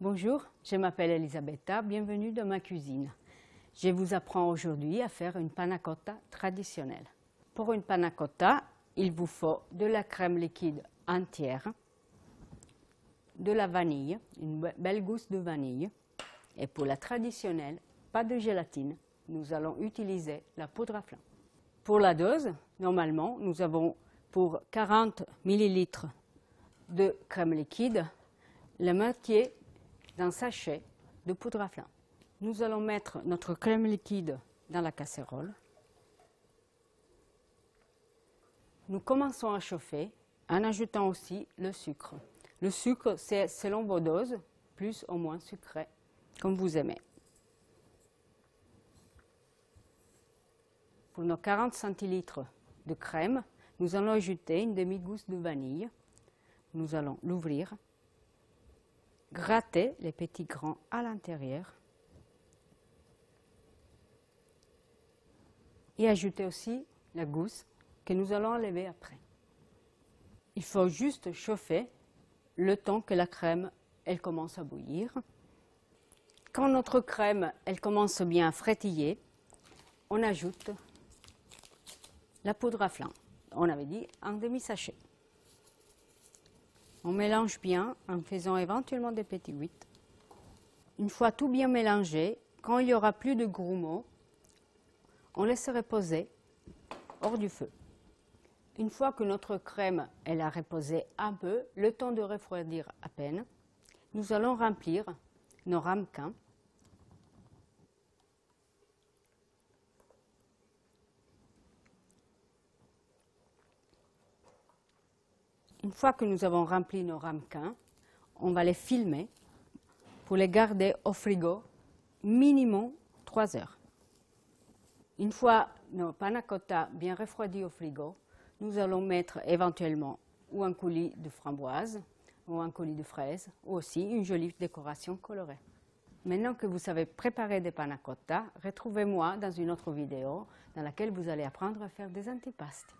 Bonjour, je m'appelle Elisabetta, bienvenue dans ma cuisine. Je vous apprends aujourd'hui à faire une panna cotta traditionnelle. Pour une panna cotta, il vous faut de la crème liquide entière, de la vanille, une belle gousse de vanille. Et pour la traditionnelle, pas de gélatine, nous allons utiliser la poudre à flan. Pour la dose, normalement, nous avons pour 40 ml de crème liquide, la moitié d'un sachet de poudre à flan. Nous allons mettre notre crème liquide dans la casserole. Nous commençons à chauffer en ajoutant aussi le sucre. Le sucre, c'est selon vos doses, plus ou moins sucré, comme vous aimez. Pour nos 40 centilitres de crème, nous allons ajouter une demi-gousse de vanille. Nous allons l'ouvrir, gratter les petits grains à l'intérieur et ajouter aussi la gousse que nous allons enlever après. Il faut juste chauffer le temps que la crème elle commence à bouillir. Quand notre crème elle commence bien à frétiller, on ajoute la poudre à flan. On avait dit un demi-sachet. On mélange bien en faisant éventuellement des petits huîtres. Une fois tout bien mélangé, quand il n'y aura plus de grumeaux, on laisse reposer hors du feu. Une fois que notre crème elle a reposé un peu, le temps de refroidir à peine, nous allons remplir nos ramequins. Une fois que nous avons rempli nos ramequins, on va les filmer pour les garder au frigo minimum 3 heures. Une fois nos panna cotta bien refroidis au frigo, nous allons mettre éventuellement ou un coulis de framboise ou un coulis de fraise ou aussi une jolie décoration colorée. Maintenant que vous savez préparer des panna cotta, retrouvez-moi dans une autre vidéo dans laquelle vous allez apprendre à faire des antipastes.